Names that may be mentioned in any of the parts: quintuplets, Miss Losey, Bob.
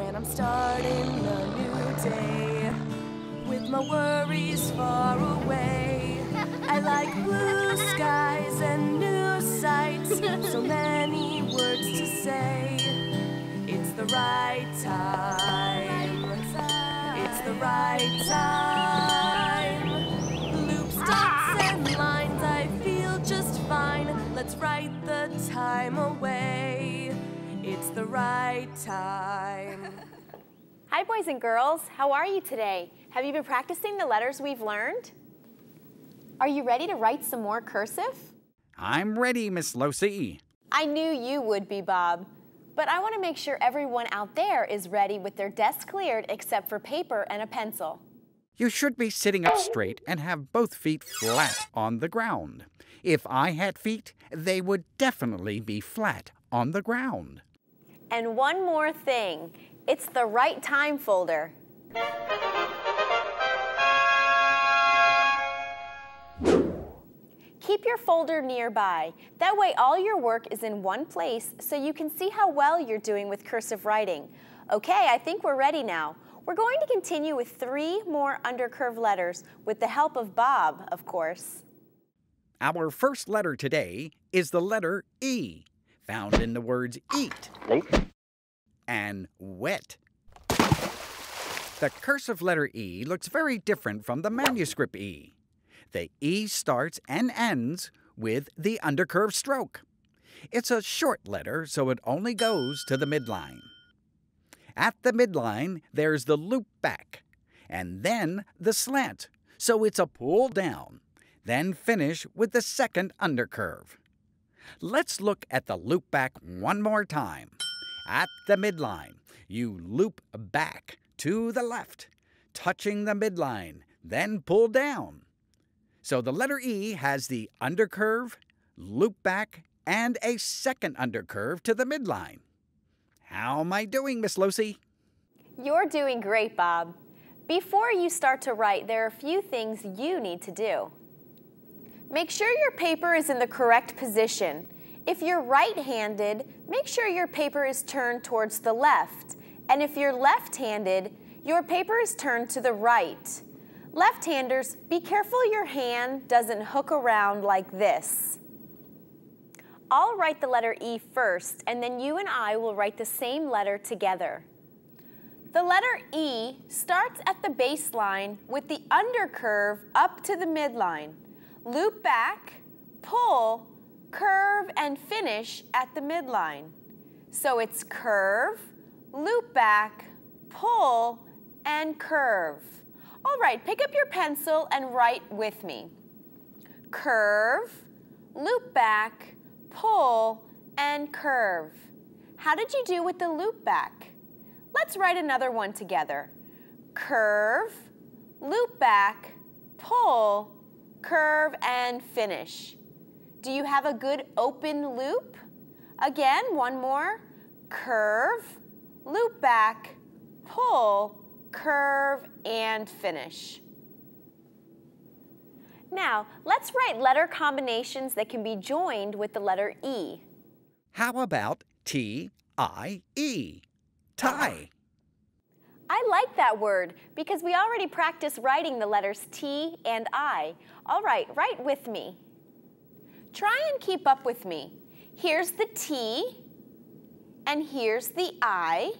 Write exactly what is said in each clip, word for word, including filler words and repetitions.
when I'm starting a new day, with my worries far away. I like blue skies and new sights, so many words to say. It's the right time, it's the right time. Loops, dots, and lines, I feel just fine. Let's write the time away. It's the right time. Hi, boys and girls. How are you today? Have you been practicing the letters we've learned? Are you ready to write some more cursive? I'm ready, Miss Losey. I knew you would be, Bob. But I want to make sure everyone out there is ready with their desks cleared except for paper and a pencil. You should be sitting up straight and have both feet flat on the ground. If I had feet, they would definitely be flat on the ground. And one more thing. It's the right time folder. Keep your folder nearby. That way all your work is in one place so you can see how well you're doing with cursive writing. Okay, I think we're ready now. We're going to continue with three more undercurve letters with the help of Bob, of course. Our first letter today is the letter E, found in the words eat and wet. The cursive letter E looks very different from the manuscript E. The E starts and ends with the undercurve stroke. It's a short letter, so it only goes to the midline. At the midline, there's the loop back, and then the slant, so it's a pull down, then finish with the second undercurve. Let's look at the loop back one more time. At the midline, you loop back to the left, touching the midline, then pull down. So the letter E has the undercurve, loop back, and a second undercurve to the midline. How am I doing, Miss Losey? You're doing great, Bob. Before you start to write, there are a few things you need to do. Make sure your paper is in the correct position. If you're right-handed, make sure your paper is turned towards the left. And if you're left-handed, your paper is turned to the right. Left-handers, be careful your hand doesn't hook around like this. I'll write the letter E first, and then you and I will write the same letter together. The letter E starts at the baseline with the undercurve up to the midline. Loop back, pull, curve, and finish at the midline. So it's curve, loop back, pull, and curve. All right, pick up your pencil and write with me. Curve, loop back, pull, and curve. How did you do with the loop back? Let's write another one together. Curve, loop back, pull, curve, and finish. Do you have a good open loop? Again, one more. Curve, loop back, pull, curve, and finish. Now, let's write letter combinations that can be joined with the letter E. How about T I E? Tie. I like that word because we already practiced writing the letters T and I. All right, write with me. Try and keep up with me. Here's the T, and here's the I.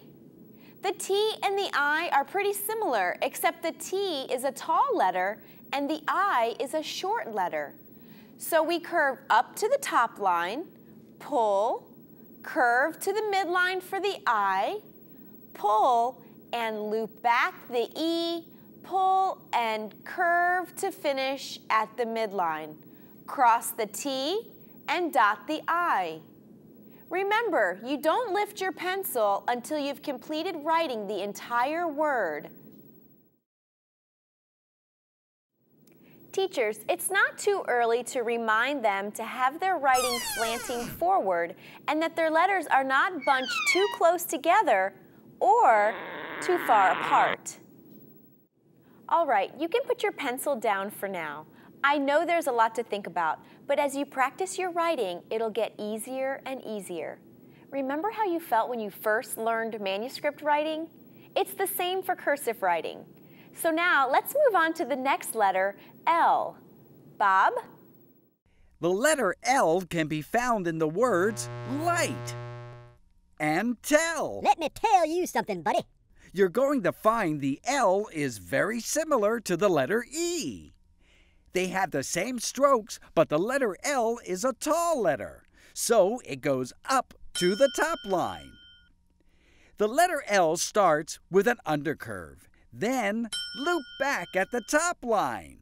The T and the I are pretty similar, except the T is a tall letter and the I is a short letter. So we curve up to the top line, pull, curve to the midline for the I, pull, and loop back the E, pull, and curve to finish at the midline. Cross the T and dot the I. Remember, you don't lift your pencil until you've completed writing the entire word. Teachers, it's not too early to remind them to have their writing slanting forward and that their letters are not bunched too close together or too far apart. All right, you can put your pencil down for now. I know there's a lot to think about, but as you practice your writing, it'll get easier and easier. Remember how you felt when you first learned manuscript writing? It's the same for cursive writing. So now let's move on to the next letter, L. Bob? The letter L can be found in the words light and tell. Let me tell you something, buddy. You're going to find the L is very similar to the letter E. They have the same strokes, but the letter L is a tall letter, so it goes up to the top line. The letter L starts with an undercurve, then loop back at the top line,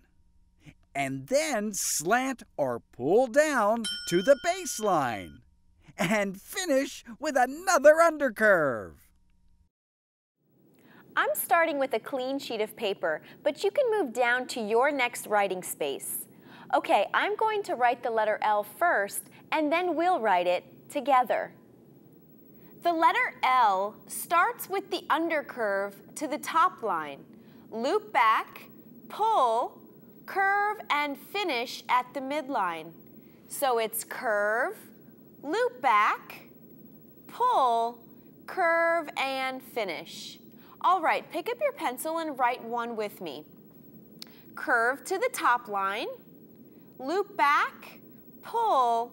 and then slant or pull down to the baseline, and finish with another undercurve. I'm starting with a clean sheet of paper, but you can move down to your next writing space. Okay, I'm going to write the letter L first, and then we'll write it together. The letter L starts with the undercurve to the top line, loop back, pull, curve, and finish at the midline. So it's curve, loop back, pull, curve, and finish. All right, pick up your pencil and write one with me. Curve to the top line, loop back, pull,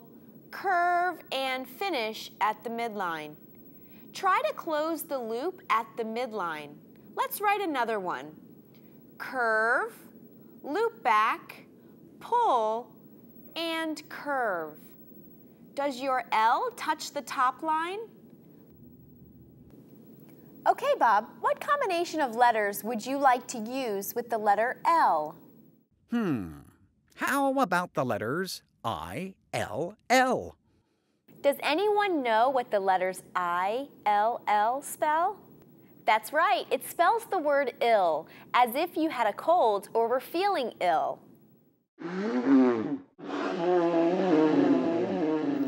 curve, and finish at the midline. Try to close the loop at the midline. Let's write another one. Curve, loop back, pull, and curve. Does your L touch the top line? Okay, Bob, what combination of letters would you like to use with the letter L? Hmm, how about the letters I, L, L? Does anyone know what the letters I, L, L spell? That's right, it spells the word ill, as if you had a cold or were feeling ill.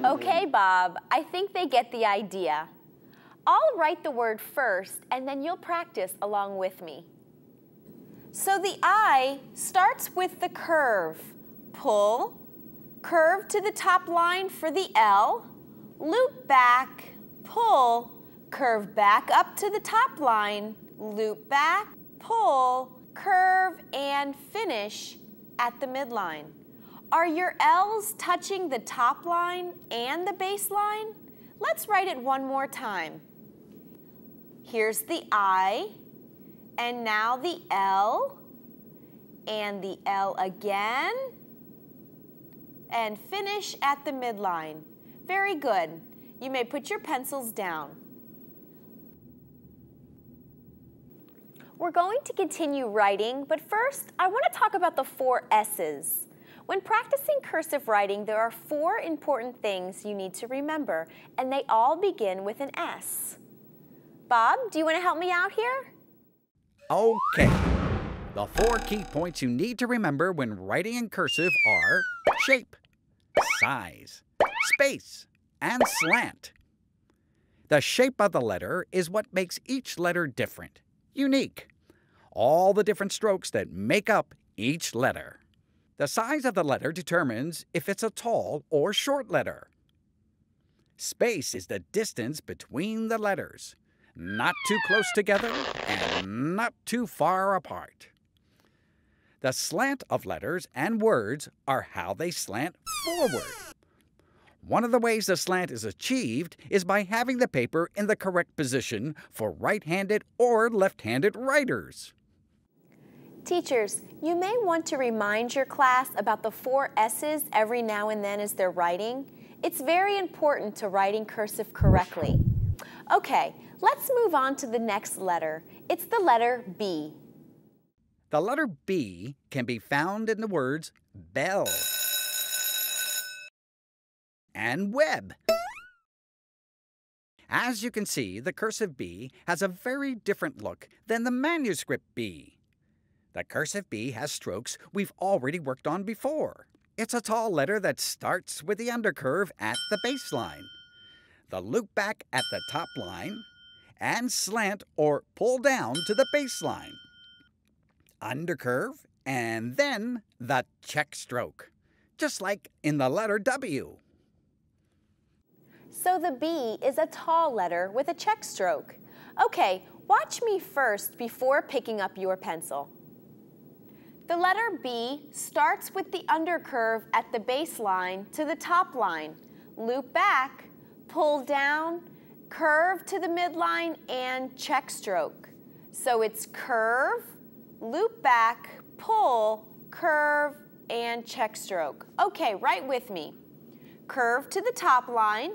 Okay, Bob, I think they get the idea. I'll write the word first, and then you'll practice along with me. So the I starts with the curve. Pull, curve to the top line for the L, loop back, pull, curve back up to the top line, loop back, pull, curve, and finish at the midline. Are your L's touching the top line and the baseline? Let's write it one more time. Here's the I, and now the L, and the L again, and finish at the midline. Very good. You may put your pencils down. We're going to continue writing, but first I want to talk about the four S's. When practicing cursive writing, there are four important things you need to remember, and they all begin with an S. Bob, do you want to help me out here? Okay. The four key points you need to remember when writing in cursive are shape, size, space, and slant. The shape of the letter is what makes each letter different, unique. All the different strokes that make up each letter. The size of the letter determines if it's a tall or short letter. Space is the distance between the letters, not too close together and not too far apart. The slant of letters and words are how they slant forward. One of the ways the slant is achieved is by having the paper in the correct position for right-handed or left-handed writers. Teachers, you may want to remind your class about the four S's every now and then as they're writing. It's very important to writing cursive correctly. Okay, let's move on to the next letter. It's the letter B. The letter B can be found in the words bell and web. As you can see, the cursive B has a very different look than the manuscript B. The cursive B has strokes we've already worked on before. It's a tall letter that starts with the undercurve at the baseline, the loop back at the top line, and slant or pull down to the baseline, undercurve, and then the check stroke, just like in the letter W. So the B is a tall letter with a check stroke. Okay, watch me first before picking up your pencil. The letter B starts with the undercurve at the baseline to the top line, loop back, pull down, curve to the midline, and check stroke. So it's curve, loop back, pull, curve, and check stroke. Okay, write with me. Curve to the top line,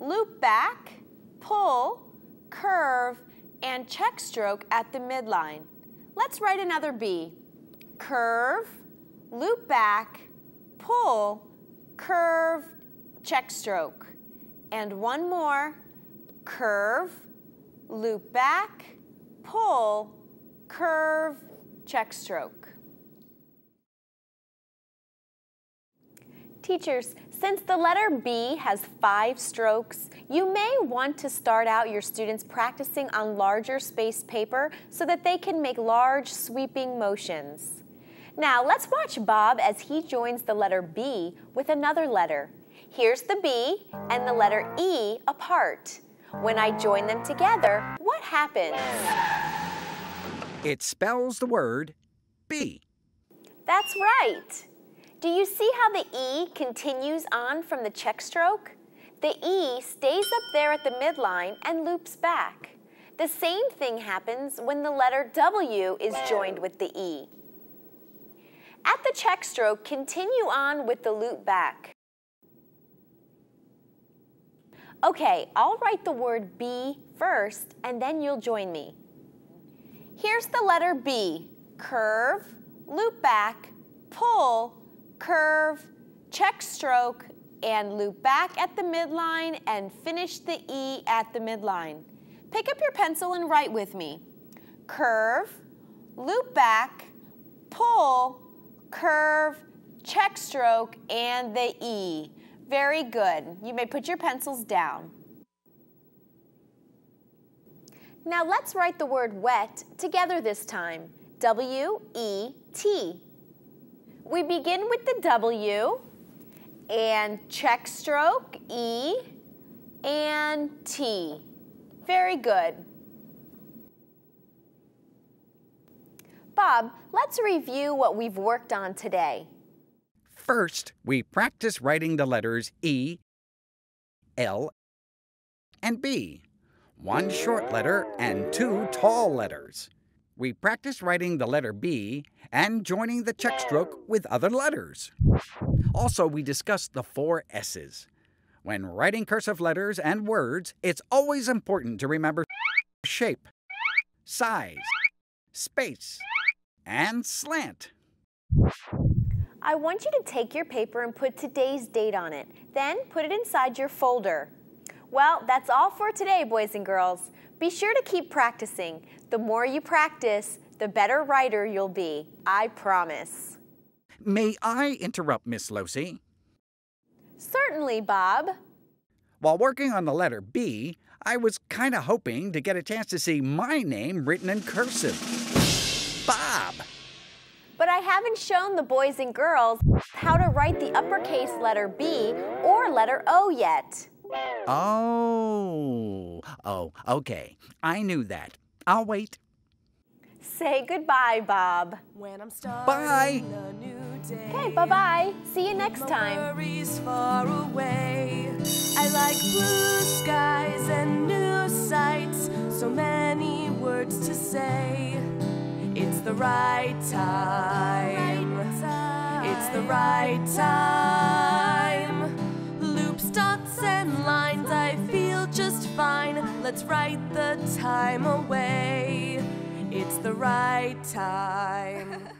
loop back, pull, curve, and check stroke at the midline. Let's write another B. Curve, loop back, pull, curve, check stroke. And one more, curve, loop back, pull, curve, check stroke. Teachers, since the letter B has five strokes, you may want to start out your students practicing on larger spaced paper so that they can make large sweeping motions. Now let's watch Bob as he joins the letter B with another letter. Here's the B and the letter E apart. When I join them together, what happens? It spells the word B. That's right. Do you see how the E continues on from the check stroke? The E stays up there at the midline and loops back. The same thing happens when the letter W is joined with the E. At the check stroke, continue on with the loop back. Okay, I'll write the word B first and then you'll join me. Here's the letter B. Curve, loop back, pull, curve, check stroke, and loop back at the midline and finish the E at the midline. Pick up your pencil and write with me. Curve, loop back, pull, curve, check stroke, and the E. Very good. You may put your pencils down. Now let's write the word wet together this time. W E T. We begin with the W and check stroke, E, and T. Very good. Bob, let's review what we've worked on today. First, we practice writing the letters E, L, and B. One short letter and two tall letters. We practice writing the letter B and joining the check stroke with other letters. Also, we discussed the four S's. When writing cursive letters and words, it's always important to remember shape, size, space, and slant. I want you to take your paper and put today's date on it. Then put it inside your folder. Well, that's all for today, boys and girls. Be sure to keep practicing. The more you practice, the better writer you'll be. I promise. May I interrupt, Miss Losey? Certainly, Bob. While working on the letter B, I was kind of hoping to get a chance to see my name written in cursive. Bob! But I haven't shown the boys and girls how to write the uppercase letter B or letter O yet. Oh, oh, okay. I knew that. I'll wait. Say goodbye, Bob. When I'm starting bye. A new day, okay, bye-bye. See you next time. Far away. I like blue skies and new sights. So many words to say. It's the right time. Right time. It's the right time. Loops, dots, and lines. I feel just fine. Let's write the time away. It's the right time.